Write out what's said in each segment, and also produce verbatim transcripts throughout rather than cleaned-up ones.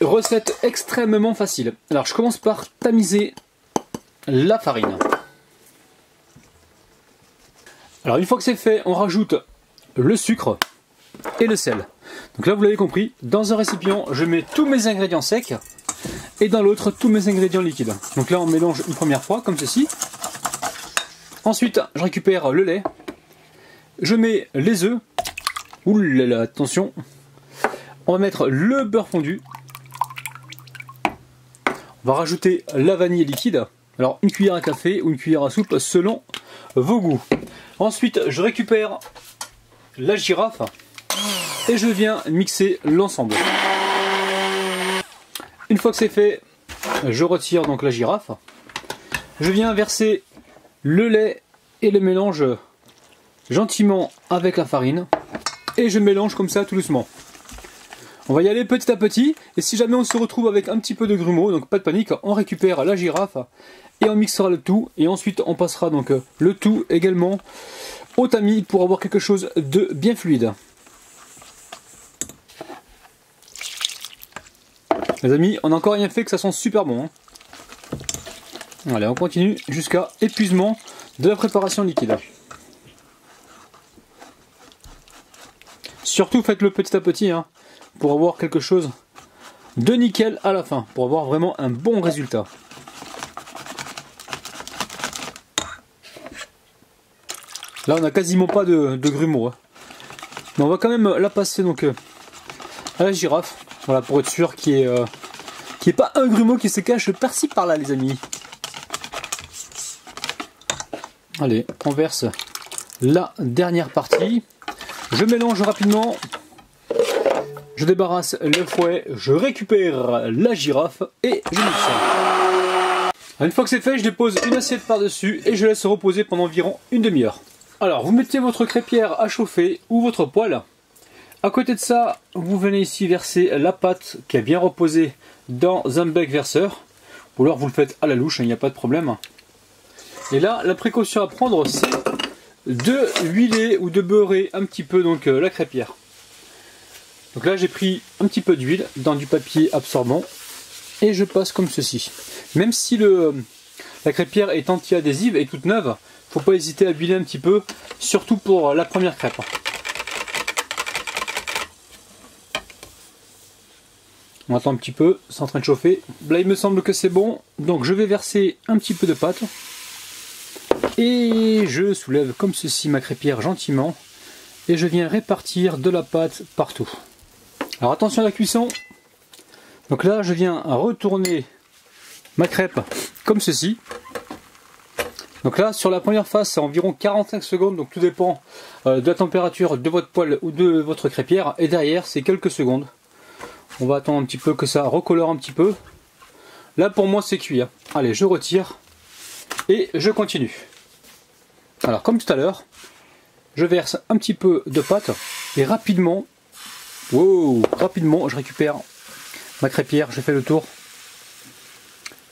Recette extrêmement facile. Alors je commence par tamiser la farine. Alors une fois que c'est fait, on rajoute le sucre et le sel. Donc là vous l'avez compris, dans un récipient je mets tous mes ingrédients secs et dans l'autre tous mes ingrédients liquides. Donc là on mélange une première fois comme ceci. Ensuite je récupère le lait, je mets les œufs, ouh là là, attention, on va mettre le beurre fondu, on va rajouter la vanille liquide, alors une cuillère à café ou une cuillère à soupe selon vos goûts. Ensuite je récupère la girafe et je viens mixer l'ensemble. Une fois que c'est fait, je retire donc la girafe, je viens verser le lait et le mélange gentiment avec la farine et je mélange comme ça tout doucement. On va y aller petit à petit et si jamais on se retrouve avec un petit peu de grumeaux, donc pas de panique, on récupère la girafe et on mixera le tout et ensuite on passera donc le tout également au tamis pour avoir quelque chose de bien fluide. Les amis, on n'a encore rien fait que ça sent super bon. Allez, on continue jusqu'à épuisement de la préparation liquide. Surtout faites-le petit à petit hein, pour avoir quelque chose de nickel à la fin, pour avoir vraiment un bon résultat. Là on n'a quasiment pas de, de grumeaux. Hein. Mais on va quand même la passer donc euh, à la girafe. Voilà pour être sûr qu'il n'y ait, euh, qu'il n'y ait pas un grumeau qui se cache par-ci par-là les amis. Allez, on verse la dernière partie. Je mélange rapidement. Je débarrasse le fouet, je récupère la girafe et je mixe ça. Une fois que c'est fait, je dépose une assiette par-dessus et je laisse reposer pendant environ une demi-heure. Alors, vous mettez votre crêpière à chauffer ou votre poêle. À côté de ça, vous venez ici verser la pâte qui a bien reposé dans un bec verseur. Ou alors vous le faites à la louche, il n'y a pas de problème. Et là, la précaution à prendre, c'est de huiler ou de beurrer un petit peu donc euh, la crêpière. Donc là j'ai pris un petit peu d'huile dans du papier absorbant et je passe comme ceci. Même si le, la crêpière est anti-adhésive et toute neuve, faut pas hésiter à huiler un petit peu, surtout pour la première crêpe. On attend un petit peu, c'est en train de chauffer. Là il me semble que c'est bon, donc je vais verser un petit peu de pâte et je soulève comme ceci ma crêpière gentiment et je viens répartir de la pâte partout. Alors attention à la cuisson, donc là je viens retourner ma crêpe comme ceci. Donc là sur la première face c'est environ quarante-cinq secondes, donc tout dépend de la température de votre poêle ou de votre crêpière, et derrière c'est quelques secondes. On va attendre un petit peu que ça recolore un petit peu. Là pour moi c'est cuit, hein. Allez je retire et je continue. Alors comme tout à l'heure, je verse un petit peu de pâte et rapidement, wow, rapidement je récupère ma crêpière, j'ai fait le tour.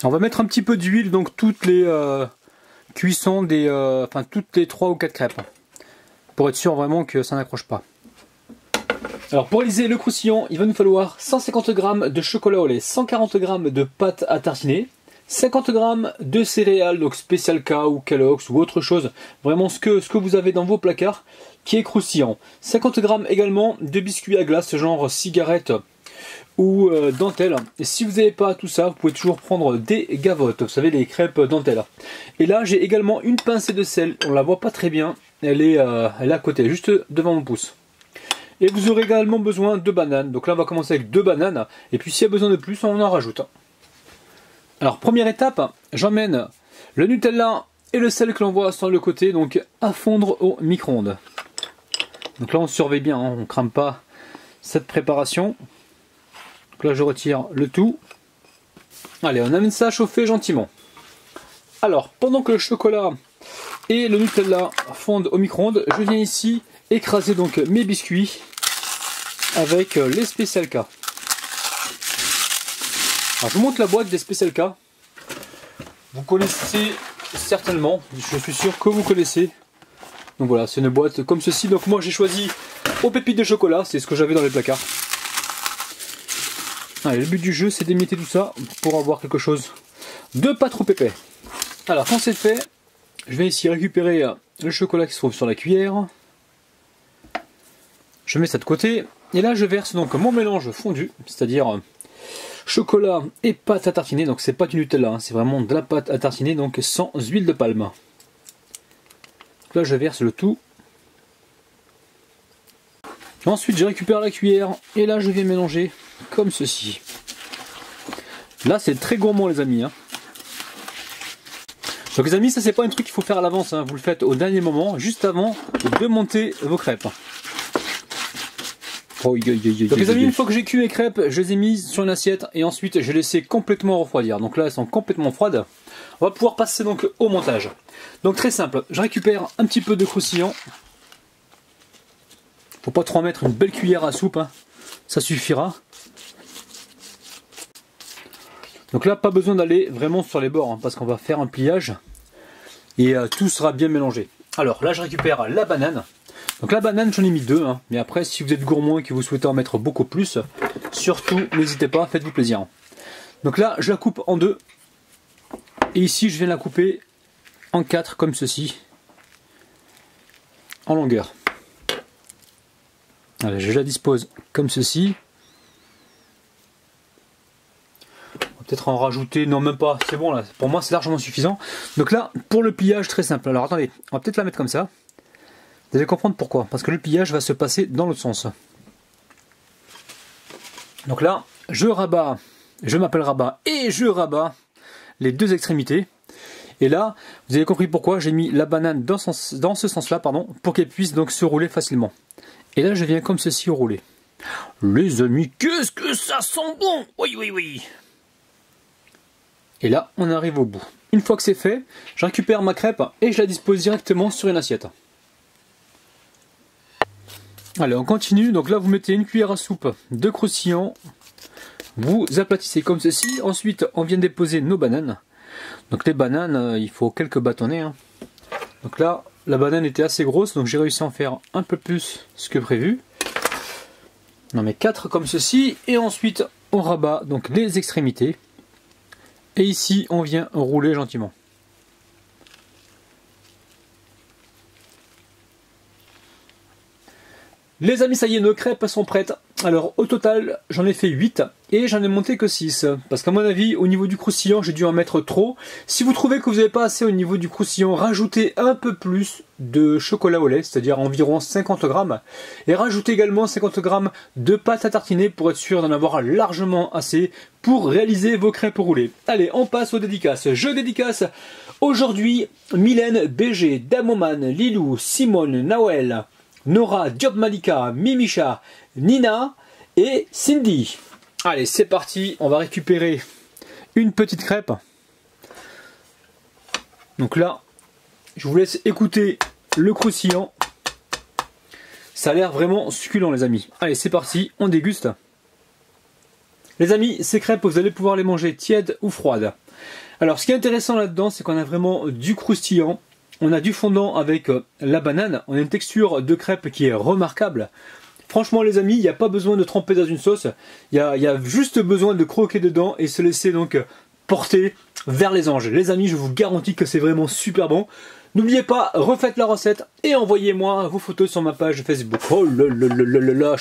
On va mettre un petit peu d'huile donc toutes les euh, cuissons des, euh, enfin toutes les trois ou quatre crêpes pour être sûr vraiment que ça n'accroche pas. Alors pour réaliser le croustillant, il va nous falloir cent cinquante grammes de chocolat au lait, cent quarante grammes de pâte à tartiner, cinquante grammes de céréales, donc Special K ou Kellogg's ou autre chose, vraiment ce que, ce que vous avez dans vos placards qui est croustillant. cinquante grammes également de biscuits à glace, genre cigarette ou euh, dentelle. Et si vous n'avez pas tout ça, vous pouvez toujours prendre des gavottes, vous savez, les crêpes dentelle. Et là, j'ai également une pincée de sel, on ne la voit pas très bien, elle est, euh, elle est à côté, juste devant mon pouce. Et vous aurez également besoin de bananes, donc là on va commencer avec deux bananes, et puis s'il y a besoin de plus, on en rajoute. Alors première étape, j'emmène le Nutella et le sel que l'on voit sur le côté donc à fondre au micro-ondes. Donc là on surveille bien, hein, on ne crame pas cette préparation. Donc là je retire le tout. Allez, on amène ça à chauffer gentiment. Alors pendant que le chocolat et le Nutella fondent au micro-ondes, je viens ici écraser donc mes biscuits avec les Special K. Alors je vous montre la boîte des Special K. Vous connaissez certainement, je suis sûr que vous connaissez. Donc voilà, c'est une boîte comme ceci. Donc moi j'ai choisi aux pépites de chocolat, c'est ce que j'avais dans les placards. Allez, le but du jeu, c'est d'émietter tout ça pour avoir quelque chose de pas trop épais. Alors, quand c'est fait, je vais ici récupérer le chocolat qui se trouve sur la cuillère. Je mets ça de côté. Et là, je verse donc mon mélange fondu, c'est-à-dire chocolat et pâte à tartiner. Donc, c'est pas du Nutella, hein, c'est vraiment de la pâte à tartiner, donc sans huile de palme. Donc là, je verse le tout. Ensuite, je récupère la cuillère et là, je vais mélanger comme ceci. Là, c'est très gourmand, les amis, hein. Donc les amis, ça c'est pas un truc qu'il faut faire à l'avance, hein. Vous le faites au dernier moment, juste avant de monter vos crêpes. Oh, y, y, y, y, donc les amis, y, y, y. Une fois que j'ai cuit mes crêpes, je les ai mises sur une assiette et ensuite je les laisse complètement refroidir. Donc là, elles sont complètement froides. On va pouvoir passer donc au montage. Donc très simple, je récupère un petit peu de croustillant. Faut pas trop en mettre, une belle cuillère à soupe, hein. Ça suffira. Donc là, pas besoin d'aller vraiment sur les bords, hein, parce qu'on va faire un pliage et euh, tout sera bien mélangé. Alors là, je récupère la banane. Donc la banane, j'en ai mis deux, hein, mais après, si vous êtes gourmand et que vous souhaitez en mettre beaucoup plus, surtout, n'hésitez pas, faites-vous plaisir. Donc là, je la coupe en deux. Et ici, je viens la couper en quatre, comme ceci, en longueur. Voilà, je la dispose comme ceci. Peut-être en rajouter, non même pas, c'est bon là, pour moi c'est largement suffisant. Donc là, pour le pliage, très simple. Alors attendez, on va peut-être la mettre comme ça. Vous allez comprendre pourquoi, parce que le pliage va se passer dans l'autre sens. Donc là, je rabats, je m'appelle Rabat et je rabats les deux extrémités. Et là, vous avez compris pourquoi j'ai mis la banane dans, sens, dans ce sens-là, pardon, pour qu'elle puisse donc se rouler facilement. Et là, je viens comme ceci rouler. Les amis, qu'est-ce que ça sent bon! Oui, oui, oui! Et là, on arrive au bout. Une fois que c'est fait, je récupère ma crêpe et je la dispose directement sur une assiette. Allez, on continue. Donc là, vous mettez une cuillère à soupe de croustillant. Vous aplatissez comme ceci. Ensuite, on vient déposer nos bananes. Donc les bananes, il faut quelques bâtonnets, hein. Donc là, la banane était assez grosse, donc j'ai réussi à en faire un peu plus que prévu. On en met quatre comme ceci. Et ensuite, on rabat donc les extrémités. Et ici, on vient rouler gentiment. Les amis, ça y est, nos crêpes sont prêtes. Alors, au total, j'en ai fait huit et j'en ai monté que six. Parce qu'à mon avis, au niveau du croustillant, j'ai dû en mettre trop. Si vous trouvez que vous n'avez pas assez au niveau du croustillant, rajoutez un peu plus de chocolat au lait, c'est-à-dire environ cinquante grammes. Et rajoutez également cinquante grammes de pâte à tartiner pour être sûr d'en avoir largement assez pour réaliser vos crêpes roulées. Allez, on passe aux dédicaces. Je dédicace aujourd'hui Mylène, B G, Damoman, Lilou, Simone, Nawel, Nora, Diop Malika, Mimicha, Nina et Cindy. Allez, c'est parti, on va récupérer une petite crêpe. Donc là, je vous laisse écouter le croustillant. Ça a l'air vraiment succulent, les amis. Allez, c'est parti, on déguste. Les amis, ces crêpes, vous allez pouvoir les manger tièdes ou froides. Alors, ce qui est intéressant là-dedans, c'est qu'on a vraiment du croustillant. On a du fondant avec la banane, on a une texture de crêpe qui est remarquable. Franchement les amis, il n'y a pas besoin de tremper dans une sauce, il y a, y a juste besoin de croquer dedans et se laisser donc porter vers les anges. Les amis, je vous garantis que c'est vraiment super bon. N'oubliez pas, refaites la recette et envoyez-moi vos photos sur ma page Facebook. Oh là là là là là là.